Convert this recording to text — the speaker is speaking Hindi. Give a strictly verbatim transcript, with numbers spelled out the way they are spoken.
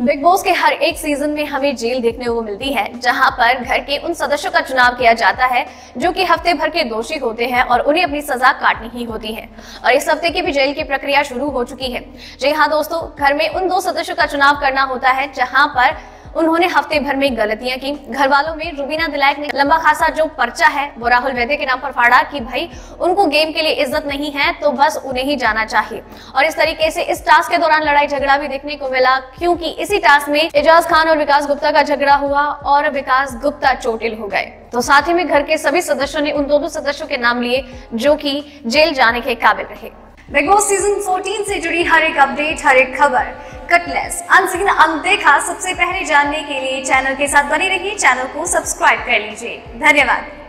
बिग बॉस के हर एक सीजन में हमें जेल देखने को मिलती है, जहां पर घर के उन सदस्यों का चुनाव किया जाता है जो कि हफ्ते भर के दोषी होते हैं और उन्हें अपनी सजा काटनी ही होती है। और इस हफ्ते की भी जेल की प्रक्रिया शुरू हो चुकी है। जी हाँ दोस्तों, घर में उन दो सदस्यों का चुनाव करना होता है जहाँ पर उन्होंने हफ्ते भर में गलतियां की। घर वालों में रुबीना दिलाइक ने लंबा खासा जो पर्चा है वो राहुल वैद्य के नाम पर फाड़ा कि भाई उनको गेम के लिए इज्जत नहीं है तो बस उन्हें ही जाना चाहिए। और इस तरीके से इस टास्क के दौरान लड़ाई झगड़ा भी देखने को मिला, क्योंकि इसी टास्क में एजाज खान और विकास गुप्ता का झगड़ा हुआ और विकास गुप्ता चोटिल हो गए। तो साथ ही में घर के सभी सदस्यों ने उन दोनों सदस्यों के नाम लिए जो कि जेल जाने के काबिल रहे। बिग बॉस सीजन चौदह से जुड़ी हर एक अपडेट, हर एक खबर, कटलेस, अनसीन, अनदेखा सबसे पहले जानने के लिए चैनल के साथ बने रहिए। चैनल को सब्सक्राइब कर लीजिए। धन्यवाद।